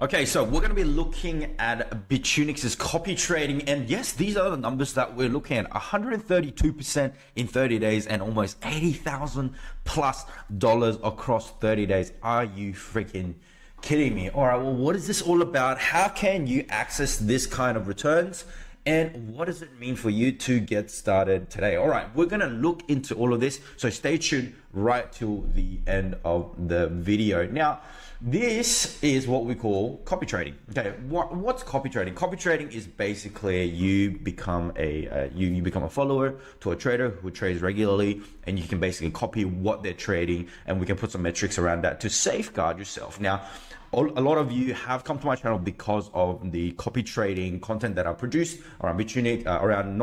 Okay, so we're going to be looking at Bitunix's copy trading, and yes, these are the numbers that we're looking at: 132% in 30 days and almost $80,000+ across 30 days. Are you freaking kidding me? All right, well, what is this all about? How can you access this kind of returns? And what does it mean for you to get started today? All right, we're gonna look into all of this, so stay tuned right till the end of the video. Now, this is what we call copy trading. Okay, what's copy trading? Copy trading is basically you become a follower to a trader who trades regularly, and you can basically copy what they're trading, and we can put some metrics around that to safeguard yourself. Now, a lot of you have come to my channel because of the copy trading content that I produced around Bitunix, around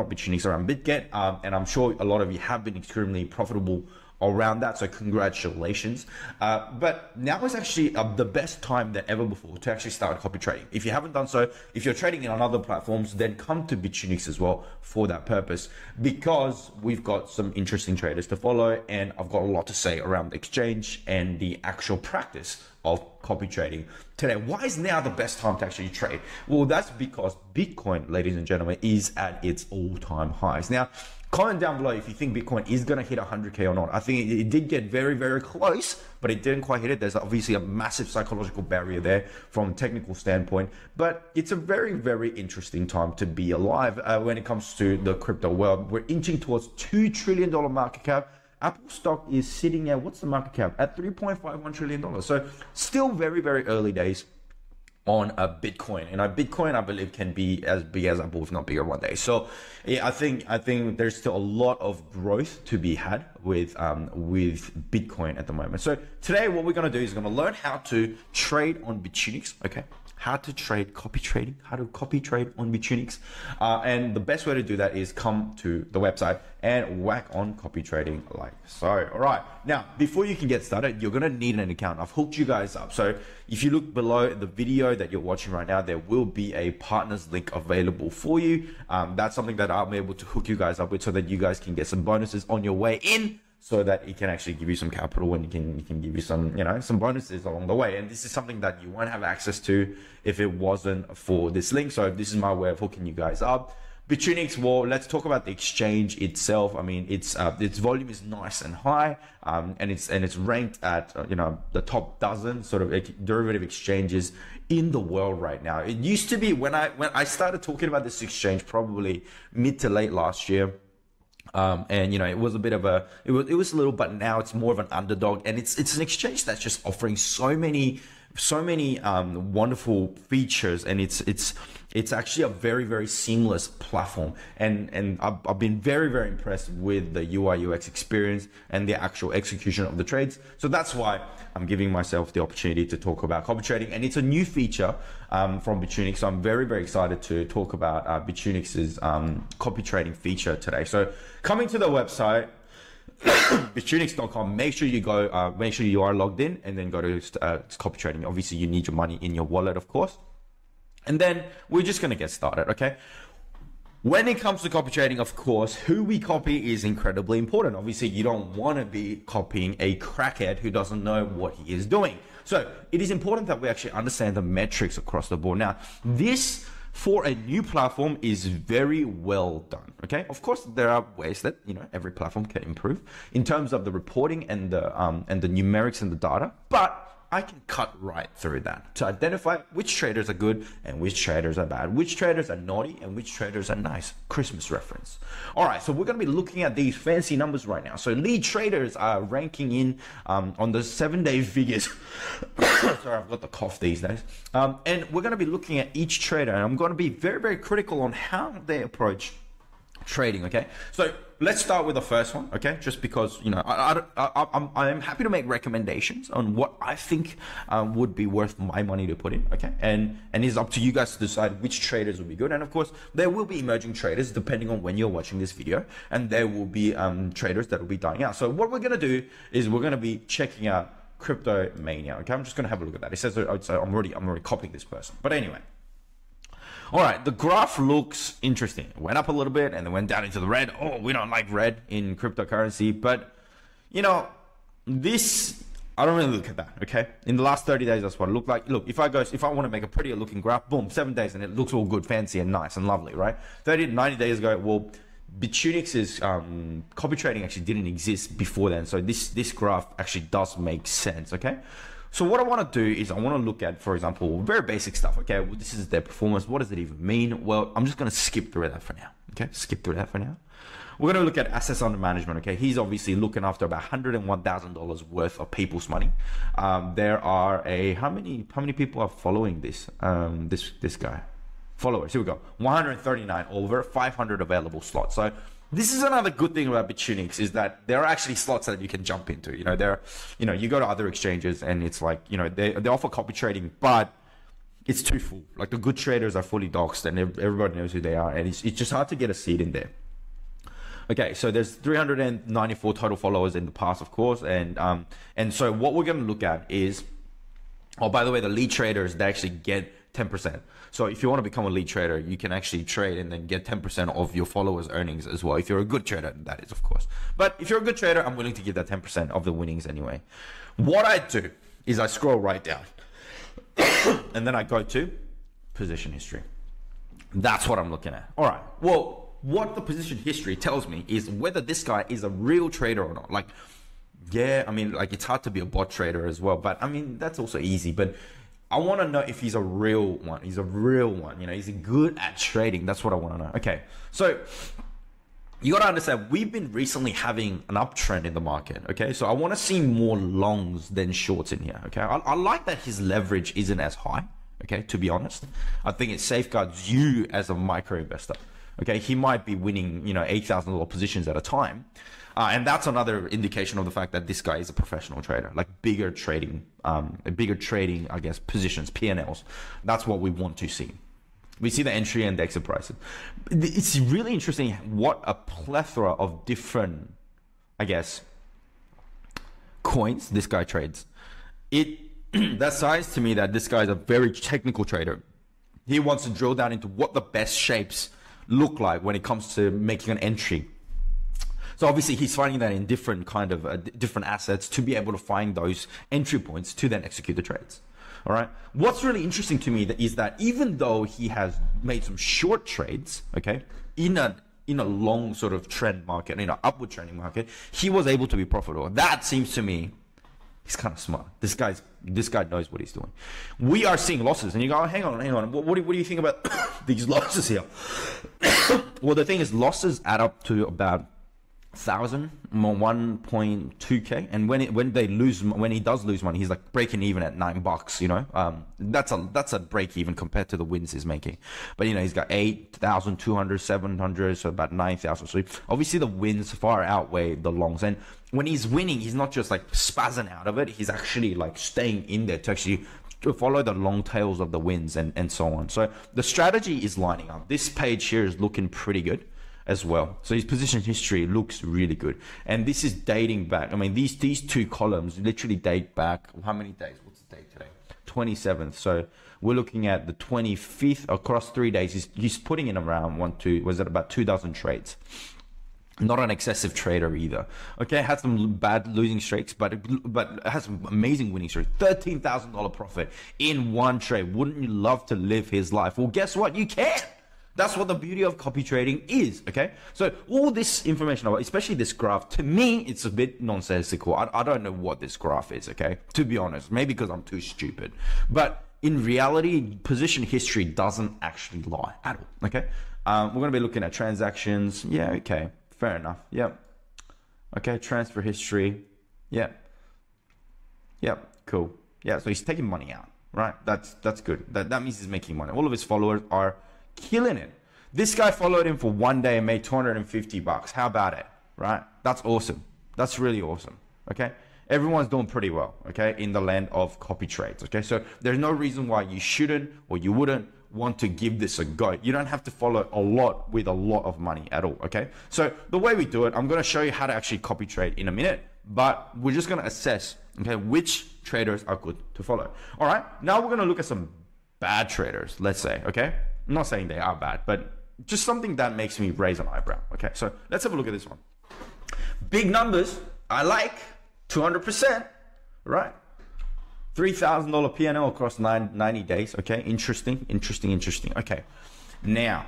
Bitget, and I'm sure a lot of you have been extremely profitable around that, so congratulations. But now is actually the best time than ever before to actually start copy trading. If you haven't done so, if you're trading on other platforms, then come to Bitunix as well for that purpose, because we've got some interesting traders to follow, and I've got a lot to say around the exchange and the actual practice of copy trading today. Why is now the best time to actually trade? Well, that's because Bitcoin, ladies and gentlemen, is at its all-time highs. Now, comment down below if you think Bitcoin is going to hit 100K or not. I think it did get very, very close, but it didn't quite hit it. There's obviously a massive psychological barrier there from a technical standpoint, but it's a very, very interesting time to be alive when it comes to the crypto world. We're inching towards $2 trillion market cap. Apple stock is sitting at, what's the market cap? At $3.51 trillion. So still very, very early days on Bitcoin, and Bitcoin I believe can be as big as Apple, if not bigger, one day. So yeah, I think there's still a lot of growth to be had with Bitcoin at the moment. So today what we're going to do is we're going to learn how to trade on Bitunix, okay? How to trade copy trading, how to copy trade on Bitunix, and the best way to do that is come to the website and whack on copy trading like so. All right, now before you can get started, you're gonna need an account. I've hooked you guys up. So if you look below the video that you're watching right now, there will be a partners link available for you. That's something that I'm able to hook you guys up with so that you guys can get some bonuses on your way in, so that it can actually give you some capital and it can give you some, you know, some bonuses along the way. And this is something that you won't have access to if it wasn't for this link. So this is my way of hooking you guys up. Bitunix, well, let's talk about the exchange itself. I mean, its volume is nice and high, and it's ranked at the top dozen sort of derivative exchanges in the world right now. It used to be when I started talking about this exchange probably mid to late last year. And it was a bit of a, it was a little, but now it's more of an underdog, and it's an exchange that's just offering so many wonderful features, and it's actually a very, very seamless platform, and I've been very, very impressed with the UI UX experience and the actual execution of the trades. So that's why I'm giving myself the opportunity to talk about copy trading, and it's a new feature from Bitunix. So I'm very, very excited to talk about Bitunix's copy trading feature today. So coming to the website, Bitunix.com, make sure you go, make sure you are logged in, and then go to copy trading. Obviously you need your money in your wallet, of course, and then we're just going to get started. Okay, when it comes to copy trading, of course, who we copy is incredibly important. Obviously you don't want to be copying a crackhead who doesn't know what he is doing, so it is important that we actually understand the metrics across the board. Now, this for a new platform is very well done, okay? Of course, there are ways that, every platform can improve in terms of the reporting and the numerics and the data, but I can cut right through that to identify which traders are good and which traders are bad, which traders are naughty and which traders are nice. Christmas reference. All right, so we're going to be looking at these fancy numbers right now. So lead traders are ranking in on the 7-day figures. Sorry, I've got the cough these days. And we're going to be looking at each trader, and I'm going to be very, very critical on how they approach trading, okay? So let's start with the first one, okay? Just because, I'm happy to make recommendations on what I think would be worth my money to put in, okay? And it's up to you guys to decide which traders will be good. And of course, there will be emerging traders depending on when you're watching this video, and there will be traders that will be dying out. So what we're gonna do is we're gonna be checking out Crypto Mania, okay? I'm just gonna have a look at that. It says, so I'm already copying this person, but anyway. All right, the graph looks interesting. It went up a little bit and then went down into the red. Oh, we don't like red in cryptocurrency, but this I don't really look at that, okay? In the last 30 days, that's what it looked like. Look, if I want to make a prettier looking graph, boom, 7 days and it looks all good, fancy and nice and lovely, right? 30 to 90 days ago, well, Bitunix's copy trading actually didn't exist before then. So this graph actually does make sense, okay? So what I want to do is I want to look at, for example, very basic stuff, okay? Well, this is their performance. What does it even mean? Well, I'm just going to skip through that for now, okay? Skip through that for now. We're going to look at assets under management, okay? He's obviously looking after about $101,000 worth of people's money. There are a how many people are following this this guy? Followers, here we go. 139 over 500 available slots. So this is another good thing about Bitunix is that there are actually slots that you can jump into. You know, you go to other exchanges and it's like, you know, they offer copy trading, but it's too full. Like the good traders are fully doxed and everybody knows who they are, and it's just hard to get a seat in there. Okay, so there's 394 total followers in the past, of course, and so what we're going to look at is, oh, by the way, the lead traders, they actually get 10%. So if you want to become a lead trader, you can actually trade and then get 10% of your followers' earnings as well. If you're a good trader, that is, of course. But if you're a good trader, I'm willing to give that 10% of the winnings anyway. What I do is I scroll right down and then I go to position history. That's what I'm looking at. All right, well, what the position history tells me is whether this guy is a real trader or not. Like, yeah, I mean, like, it's hard to be a bot trader as well, but I mean, that's also easy. But I want to know if he's a real one. He's a real one, you know, he's good at trading. That's what I want to know. Okay, so you got to understand, we've been recently having an uptrend in the market. Okay, so I want to see more longs than shorts in here. Okay, I like that his leverage isn't as high. Okay, to be honest, I think it safeguards you as a micro investor. Okay, he might be winning, you know, $8,000 positions at a time. And that's another indication of the fact that this guy is a professional trader, like bigger trading, I guess, positions, P&Ls. That's what we want to see. We see the entry and the exit prices. It's really interesting what a plethora of different, I guess, coins this guy trades. That signs to me that this guy is a very technical trader. He wants to drill down into what the best shapes look like when it comes to making an entry. So obviously he's finding that in different kind of different assets to be able to find those entry points to then execute the trades. All right, what's really interesting to me is that even though he has made some short trades, okay, in a long sort of trend market, in an upward trending market, he was able to be profitable. That seems to me he's kind of smart. This guy knows what he's doing. We are seeing losses, and you go, oh, hang on. What do you think about these losses here? Well, the thing is, losses add up to about 1,000 or 1.2K, and when he does lose money, he's like breaking even at $9. You know, that's a break even compared to the wins he's making. But you know, he's got 8,200, 700, so about 9,000. So obviously the wins far outweigh the longs, and when he's winning, he's not just like spazzing out of it. He's actually like staying in there to actually follow the long tails of the wins and so on. So the strategy is lining up. This page here is looking pretty good as well. So his position history looks really good, and this is dating back, I mean, these two columns literally date back, how many days? What's the date today? 27th. So we're looking at the 25th. Across 3 days, he's putting in around about 2,000 trades. Not an excessive trader either. Okay, had some bad losing streaks, but has some amazing winning streaks. $13,000 profit in one trade. Wouldn't you love to live his life? Well, guess what? You can. That's what the beauty of copy trading is, okay? So all this information, especially this graph, to me, it's a bit nonsensical. I don't know what this graph is, okay? To be honest, maybe because I'm too stupid. But in reality, position history doesn't actually lie at all, okay? We're gonna be looking at transactions. Yeah, okay, fair enough, yep. Okay, transfer history, yep. Yep, cool. Yeah, so he's taking money out, right? That's good. That means he's making money. All of his followers are killing it. This guy followed him for 1 day and made $250. How about it, right? That's awesome. That's really awesome. Okay, everyone's doing pretty well, okay, in the land of copy trades. Okay, so there's no reason why you shouldn't or you wouldn't want to give this a go. You don't have to follow a lot with a lot of money at all. Okay, so the way we do it, I'm going to show you how to actually copy trade in a minute, but we're just going to assess, okay, which traders are good to follow. All right, now we're going to look at some bad traders, let's say. Okay, I'm not saying they are bad, but just something that makes me raise an eyebrow. Okay, so let's have a look at this one. Big numbers, I like 200%, right? $3,000 P&L across 90 days. Okay, interesting. Okay, now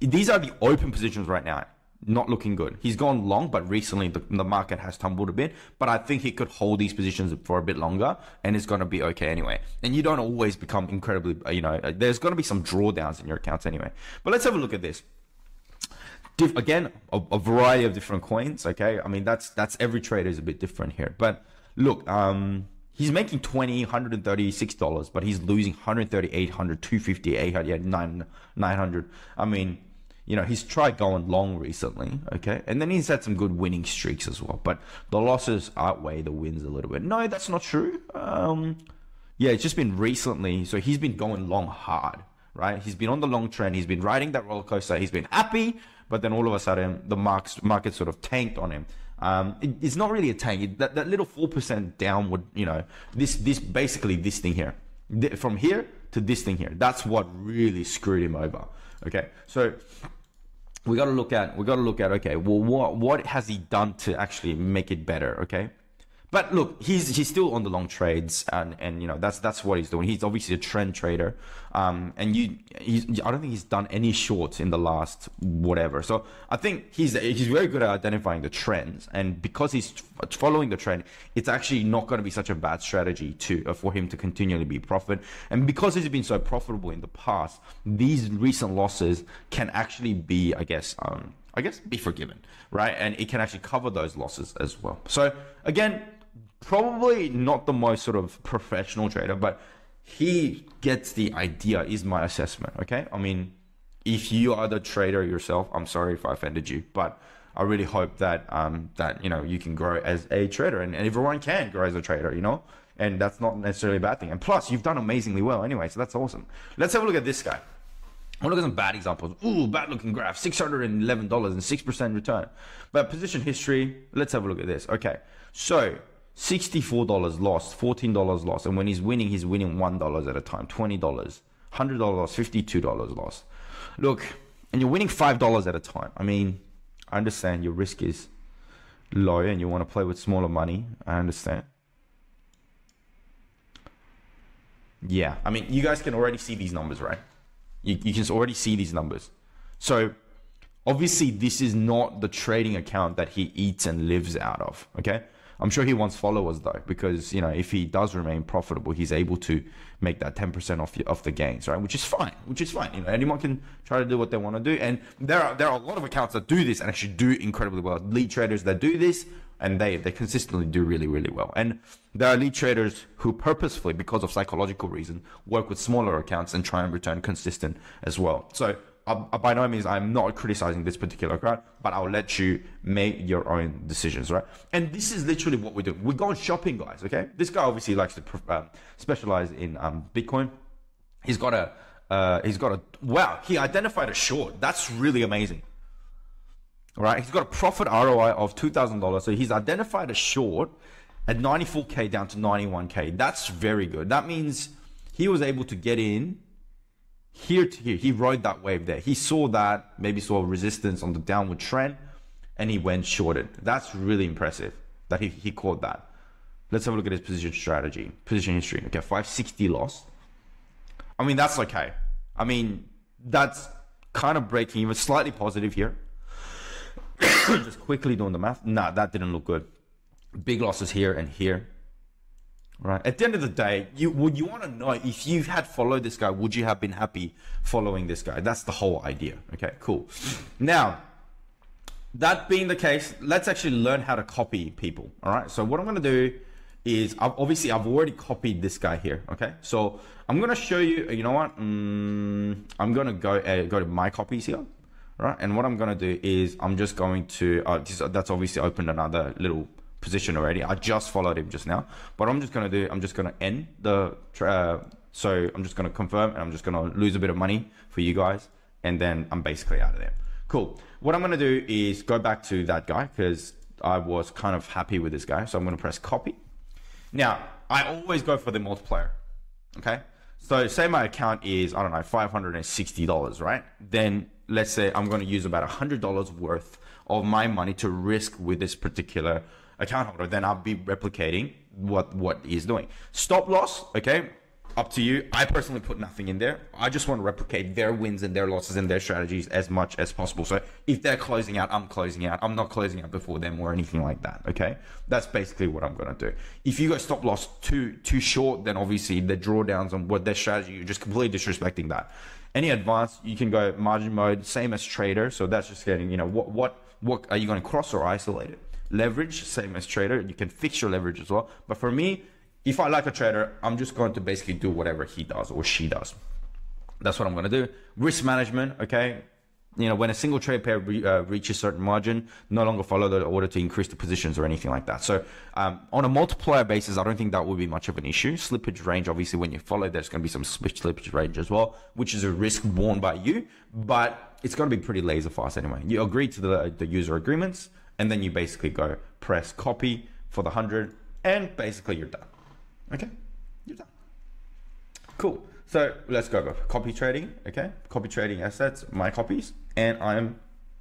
these are the open positions right now. Not looking good. He's gone long, but recently the market has tumbled a bit. But I think he could hold these positions for a bit longer, and it's going to be okay anyway. And you don't always become incredibly, you know, there's going to be some drawdowns in your accounts anyway. But let's have a look at this. Again, a variety of different coins. Okay, I mean that's every trader is a bit different here. But look, he's making $136, but he's losing 130, 800, 250, 800, 900. I mean, you know, he's tried going long recently, okay? And then he's had some good winning streaks as well, but the losses outweigh the wins a little bit. No, that's not true. Yeah, it's just been recently. So he's been going long hard, right? He's been on the long trend. He's been riding that roller coaster. He's been happy, but then all of a sudden the market sort of tanked on him. It's not really a tank. That little 4% downward, you know, this basically this thing here, from here to this thing here, that's what really screwed him over. Okay, so we got to look at, okay, well, what has he done to actually make it better? Okay, but look, he's still on the long trades, and you know that's what he's doing. He's obviously a trend trader, and I don't think he's done any shorts in the last whatever. So I think he's very good at identifying the trends, and because he's following the trend, it's actually not going to be such a bad strategy for him to continually be profit. And because he's been so profitable in the past, these recent losses can actually be, I guess be forgiven, right? And it can actually cover those losses as well. So again, probably not the most sort of professional trader, but he gets the idea, is my assessment. Okay, I mean, if you are the trader yourself, I'm sorry if I offended you, but I really hope that that, you know, you can grow as a trader, and everyone can grow as a trader, you know, and that's not necessarily a bad thing. And plus, you've done amazingly well anyway, so that's awesome. Let's have a look at this guy. I'll look at some bad examples. Ooh, bad looking graph, $611 and 6% return. But position history, let's have a look at this. Okay, so $64 lost, $14 lost. And when he's winning $1 at a time, $20, $100 lost, $52 lost. Look, and you're winning $5 at a time. I mean, I understand your risk is low and you want to play with smaller money. I understand. Yeah, I mean, you guys can already see these numbers, right? You can already see these numbers. So obviously this is not the trading account that he eats and lives out of. Okay, I'm sure he wants followers though, because, you know, if he does remain profitable, he's able to make that 10% off the gains, right? Which is fine. You know, anyone can try to do what they want to do, and there are a lot of accounts that do this and actually do incredibly well. Lead traders that do this, and they consistently do really, really well. And there are lead traders who purposefully, because of psychological reason, work with smaller accounts and try and return consistent as well. So by no means, I'm not criticizing this particular account, but I'll let you make your own decisions, right? And this is literally what we do. We're going shopping, guys, okay? This guy obviously likes to specialize in Bitcoin. Wow, he identified a short. That's really amazing. All right, he's got a profit ROI of $2,000. So he's identified a short at 94K down to 91K. That's very good. That means he was able to get in here to here. He rode that wave there. He saw that, maybe saw resistance on the downward trend, and he went shorted. That's really impressive that he caught that. Let's have a look at his position strategy, position history. Okay, 560 loss. I mean, that's okay. I mean, that's kind of breaking even, slightly positive here. Just quickly doing the math. Nah, that didn't look good. Big losses here and here. Right. At the end of the day, you want to know, if you had followed this guy, would you have been happy following this guy? That's the whole idea. Okay, cool. Now, that being the case, let's actually learn how to copy people. All right. So what I'm going to do is, I've already copied this guy here. Okay. So I'm going to show you. You know what? I'm going to go to my copies here. Right, and what I'm going to do is I'm just going to that's obviously opened another little position already. I just followed him just now, but I'm just going to end the so I'm just going to confirm, and I'm just going to lose a bit of money for you guys, and then I'm basically out of there. Cool. What I'm going to do is go back to that guy, because I was kind of happy with this guy, so I'm going to press copy. Now, I always go for the multiplier. Okay, so say my account is, I don't know, $560, right? Then let's say I'm going to use about $100 worth of my money to risk with this particular account holder, then I'll be replicating what he's doing. Stop loss, okay, up to you. I personally put nothing in there. I just want to replicate their wins and their losses and their strategies as much as possible. So if they're closing out, I'm closing out. I'm not closing out before them or anything like that, okay? That's basically what I'm going to do. If you go stop loss too short, then obviously the drawdowns on what their strategy, you're just completely disrespecting that. Any advance, you can go margin mode, same as trader. So that's just getting, you know, what are you going to cross or isolate it? Leverage, same as trader. You can fix your leverage as well. But for me, if I like a trader, I'm just going to basically do whatever he does or she does. That's what I'm going to do. Risk management, okay? You know, when a single trade pair reaches certain margin, no longer follow the order to increase the positions or anything like that. So on a multiplier basis, I don't think that will be much of an issue. Slippage range, obviously, when you follow, there's going to be some slippage range as well, which is a risk borne by you, but it's going to be pretty laser fast anyway. You agree to the user agreements, and then you basically go press copy for the 100, and basically you're done. Okay, you're done. Cool. So let's go over copy trading. Okay, copy trading assets, my copies, and I'm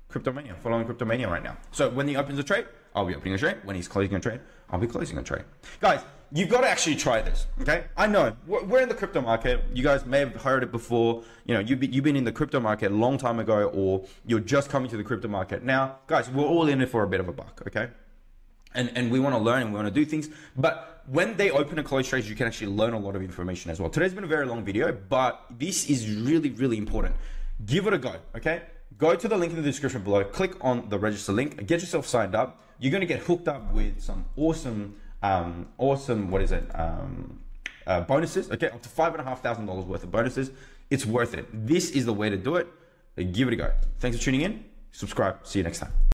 Cryptomania, following Cryptomania right now. So when he opens a trade, I'll be opening a trade. When he's closing a trade, I'll be closing a trade. Guys, you've got to actually try this. Okay, I know we're in the crypto market. You guys may have heard it before. You know, you've been in the crypto market a long time ago, or you're just coming to the crypto market now. Guys, we're all in it for a bit of a buck. Okay. And we want to learn and we want to do things. But when they open and close trades, you can actually learn a lot of information as well. Today's been a very long video, but this is really, really important. Give it a go, okay? Go to the link in the description below. Click on the register link and get yourself signed up. You're going to get hooked up with some awesome, bonuses, okay? Up to $5,500 worth of bonuses. It's worth it. This is the way to do it. Give it a go. Thanks for tuning in. Subscribe. See you next time.